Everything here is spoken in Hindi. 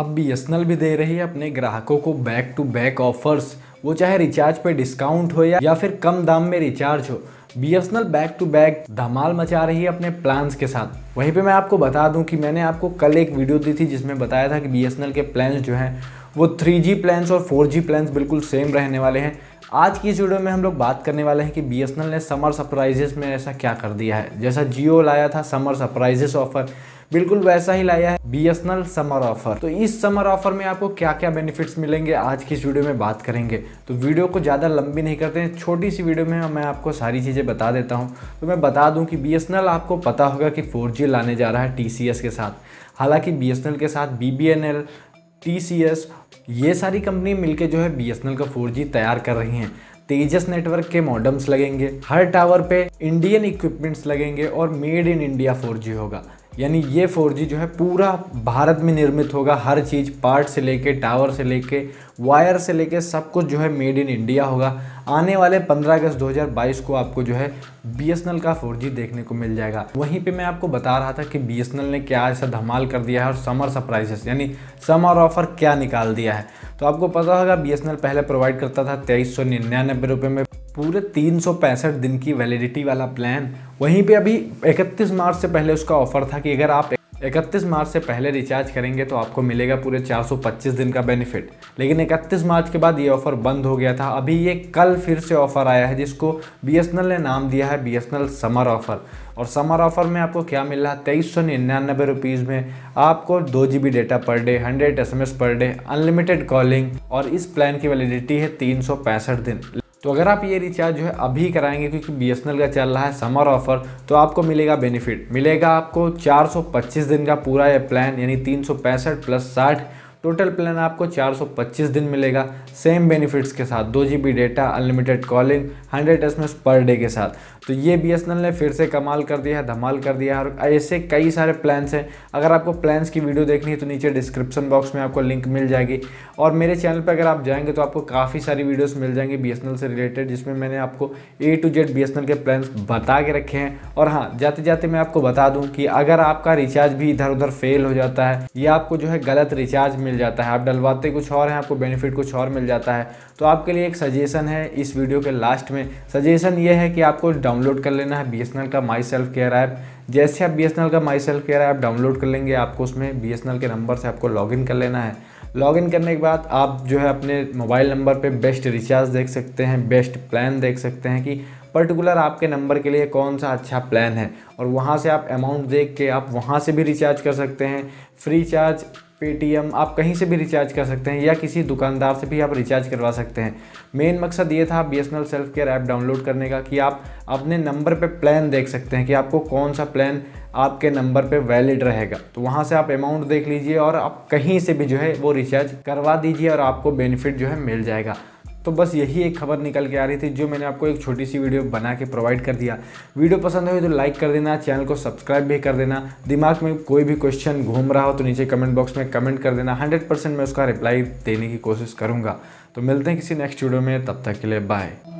अब BSNL भी दे रही है अपने ग्राहकों को बैक टू बैक ऑफर्स, वो चाहे रिचार्ज पे डिस्काउंट हो या फिर कम दाम में रिचार्ज हो। BSNL बैक टू बैक धमाल मचा रही है अपने प्लान्स के साथ। वहीं पे मैं आपको बता दूं कि मैंने आपको कल एक वीडियो दी थी जिसमें बताया था कि BSNL के प्लान्स जो हैं वो 3G प्लान्स और 4G प्लान्स बिल्कुल सेम रहने वाले हैं। आज की इस वीडियो में हम लोग बात करने वाले हैं कि BSNL ने समर सरप्राइजेस में ऐसा क्या कर दिया है। जैसा जियो लाया था समर सरप्राइजेस ऑफर, बिल्कुल वैसा ही लाया है BSNL समर ऑफर। तो इस समर ऑफर में आपको क्या क्या बेनिफिट्स मिलेंगे आज की इस वीडियो में बात करेंगे। तो वीडियो को ज़्यादा लंबी नहीं करते हैं, छोटी सी वीडियो में मैं आपको सारी चीज़ें बता देता हूं। तो मैं बता दूं कि BSNL आपको पता होगा कि 4G लाने जा रहा है TCS के साथ। हालाँकि BSNL के साथ BBNL, TCS ये सारी कंपनी मिलकर जो है BSNL का 4G तैयार कर रही हैं। तेजस नेटवर्क के मॉडम्स लगेंगे, हर टावर पे इंडियन इक्विपमेंट्स लगेंगे और मेड इन इंडिया 4G होगा। यानी ये 4G जो है पूरा भारत में निर्मित होगा। हर चीज़ पार्ट से लेके टावर से लेके वायर से लेके सब कुछ जो है मेड इन इंडिया होगा। आने वाले 15 अगस्त 2022 को आपको जो है BSNL का 4G देखने को मिल जाएगा। वहीं पे मैं आपको बता रहा था कि BSNL ने क्या ऐसा धमाल कर दिया है और समर सरप्राइजेस यानी समर ऑफर क्या निकाल दिया है। तो आपको पता होगा BSNL पहले प्रोवाइड करता था 2399 रुपये में पूरे 365 दिन की वैलिडिटी वाला प्लान। वहीं पे अभी 31 मार्च से पहले उसका ऑफर था कि अगर आप 31 मार्च से पहले रिचार्ज करेंगे तो आपको मिलेगा पूरे 425 दिन का बेनिफिट। लेकिन 31 मार्च के बाद ये ऑफ़र बंद हो गया था। अभी ये कल फिर से ऑफ़र आया है जिसको BSNL ने नाम दिया है BSNL समर ऑफ़र। और समर ऑफ़र में आपको क्या मिल रहा है, 2399 रुपीज़ में आपको 2 GB data per day, 100 SMS per day, unlimited calling और इस प्लान की वैलिडिटी है 365 दिन। तो अगर आप ये रिचार्ज जो है अभी कराएंगे क्योंकि BSNL का चल रहा है समर ऑफ़र तो आपको मिलेगा बेनिफिट, मिलेगा आपको 425 दिन का पूरा ये प्लान यानी 365 प्लस 60 टोटल प्लान आपको 425 दिन मिलेगा सेम बेनिफिट्स के साथ, 2 GB data, unlimited calling, 100 SMS per day के साथ। तो ये BSNL ने फिर से कमाल कर दिया है, धमाल कर दिया है। और ऐसे कई सारे प्लान्स हैं। अगर आपको प्लान्स की वीडियो देखनी है तो नीचे डिस्क्रिप्शन बॉक्स में आपको लिंक मिल जाएगी और मेरे चैनल पर अगर आप जाएंगे तो आपको काफ़ी सारी वीडियोज़ मिल जाएंगी BSNL से रिलेटेड, जिसमें मैंने आपको A to Z BSNL के प्लान्स बता के रखे हैं। और हाँ, जाते जाते मैं आपको बता दूँ कि अगर आपका रिचार्ज भी इधर उधर फेल हो जाता है या आपको जो है गलत रिचार्ज मिल जाता है, आप डलवाते कुछ और हैं आपको बेनिफिट कुछ और मिल जाता है, तो आपके लिए एक सजेशन है इस वीडियो के लास्ट में। सजेशन ये है कि आपको डाउनलोड कर लेना है BSNL का माई सेल्फ केयर ऐप। जैसे आप BSNL का my self care app download कर लेंगे आपको उसमें BSNL के नंबर से आपको लॉगिन कर लेना है। लॉगिन करने के बाद आप जो है अपने मोबाइल नंबर पर बेस्ट रिचार्ज देख सकते हैं, बेस्ट प्लान देख सकते हैं कि पर्टिकुलर आपके नंबर के लिए कौन सा अच्छा प्लान है। और वहाँ से आप अमाउंट देख के आप वहाँ से भी रिचार्ज कर सकते हैं, फ्री चार्ज, पेटीएम, आप कहीं से भी रिचार्ज कर सकते हैं या किसी दुकानदार से भी आप रिचार्ज करवा सकते हैं। मेन मकसद ये था BSNL self care app download करने का कि आप अपने नंबर पे प्लान देख सकते हैं कि आपको कौन सा प्लान आपके नंबर पे वैलिड रहेगा। तो वहाँ से आप अमाउंट देख लीजिए और आप कहीं से भी जो है वो रिचार्ज करवा दीजिए और आपको बेनिफिट जो है मिल जाएगा। तो बस यही एक खबर निकल के आ रही थी जो मैंने आपको एक छोटी सी वीडियो बना के प्रोवाइड कर दिया। वीडियो पसंद हो तो लाइक कर देना, चैनल को सब्सक्राइब भी कर देना। दिमाग में कोई भी क्वेश्चन घूम रहा हो तो नीचे कमेंट बॉक्स में कमेंट कर देना, 100% मैं उसका रिप्लाई देने की कोशिश करूँगा। तो मिलते हैं किसी नेक्स्ट वीडियो में, तब तक के लिए बाय।